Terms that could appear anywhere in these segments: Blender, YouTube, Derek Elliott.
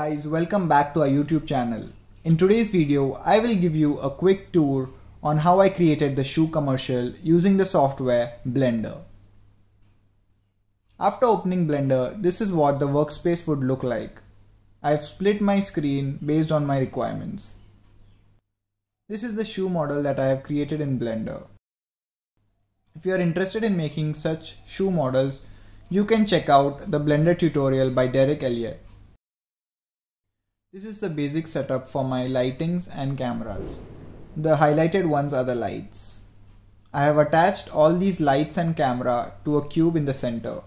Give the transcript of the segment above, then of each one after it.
guys, welcome back to our YouTube channel. In today's video, I will give you a quick tour on how I created the shoe commercial using the software Blender. After opening Blender, this is what the workspace would look like. I've split my screen based on my requirements. This is the shoe model that I have created in Blender. If you are interested in making such shoe models, you can check out the Blender tutorial by Derek Elliott. This is the basic setup for my lightings and cameras. The highlighted ones are the lights. I have attached all these lights and camera to a cube in the center.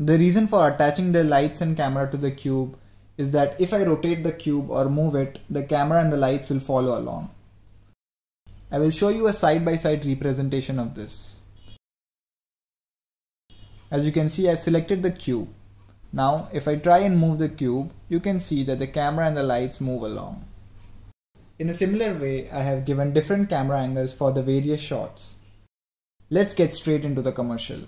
The reason for attaching the lights and camera to the cube is that if I rotate the cube or move it, the camera and the lights will follow along. I will show you a side-by-side representation of this. As you can see, I've selected the cube. Now, if I try and move the cube, you can see that the camera and the lights move along. In a similar way, I have given different camera angles for the various shots. Let's get straight into the commercial.